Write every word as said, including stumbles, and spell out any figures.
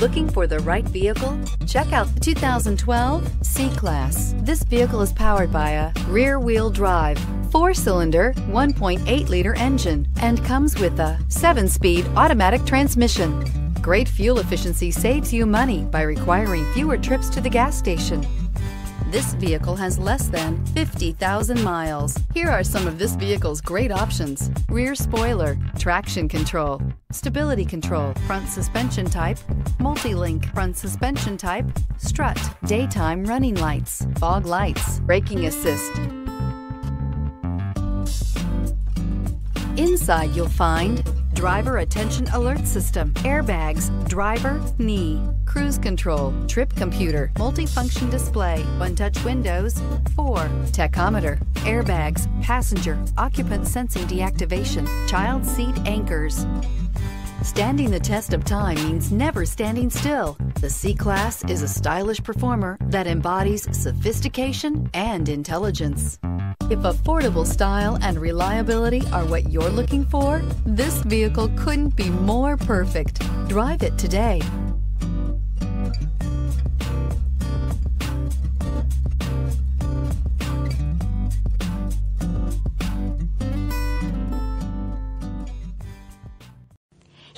Looking for the right vehicle? Check out the two thousand twelve C-Class. This vehicle is powered by a rear-wheel drive, four-cylinder, one point eight liter engine, and comes with a seven-speed automatic transmission. Great fuel efficiency saves you money by requiring fewer trips to the gas station. This vehicle has less than fifty thousand miles. Here are some of this vehicle's great options: rear spoiler, traction control, stability control, front suspension type, multi-link, front suspension type, strut, daytime running lights, fog lights, braking assist. Inside you'll find driver attention alert system, airbags, driver knee, cruise control, trip computer, multifunction display, one-touch windows, four, tachometer, airbags, passenger, occupant sensing deactivation, child seat anchors. Standing the test of time means never standing still. The C-Class is a stylish performer that embodies sophistication and intelligence. If affordable style and reliability are what you're looking for, this vehicle couldn't be more perfect. Drive it today.